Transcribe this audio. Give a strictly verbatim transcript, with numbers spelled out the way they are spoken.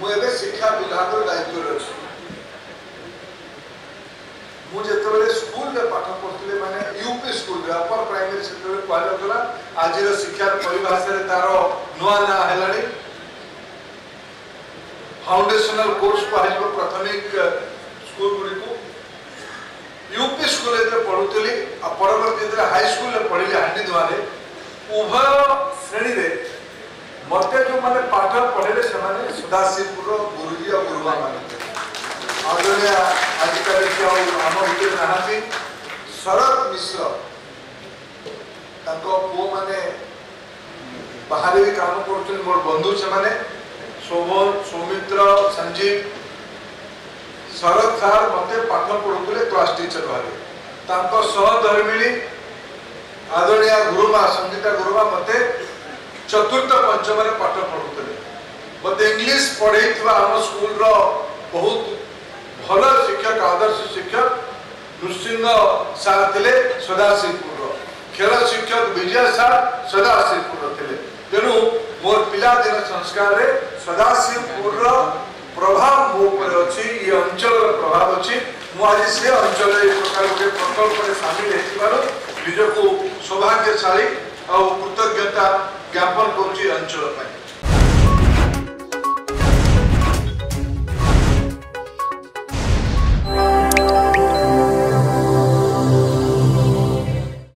मुझे शिक्षा विभाग दायित्व अच्छी मुझे स्कूल पाठ पढ़ुले माने UP school upper primary sector कहला आज शिक्षार परिभाषा तार नुआ ना है फाउंडेशनल कोर्स कहला प्राथमिक स्कूल गुड़ी यूपी स्कूल पढ़ुली परवर्ती हाई स्कूल पढ़ी हाँडी धुआले उभय श्रेणी रे मत जो मैंने पाठ पढ़े से सदाशिवपुर गुरुजी और गुरुमा मानते आजिकल आम भितर नहांती शरद मिश्र पु मैंने बाहर भी काम कर मोर बंधु से शोभन सौमित्र संजीव शरद सार मत पाठ पढ़ुले क्लास टीचर भाव सहधर्मिणी आदरणीय गुरुमा संगीता गुरुमा मत चतुर्थ पंचम पाठ पढ़ुले मत इंग्लीश पढ़े आम स्कूल बहुत भल शिक्षक आदर्श शिक्षक नृसिंह सार थे सदाशिवपुर खेल शिक्षक विजय सार सदाशिवपुर थे तेणु मोर पिलादिन संस्कार सदाशिवपुर प्रभाव मो अच्छी ये अंचल प्रभाव अच्छी मुझे से अंचल प्रकार गोटे प्रकल्प में सामिल होजक सौभाग्यशाली और कृतज्ञता ज्ञापन कर अंचल।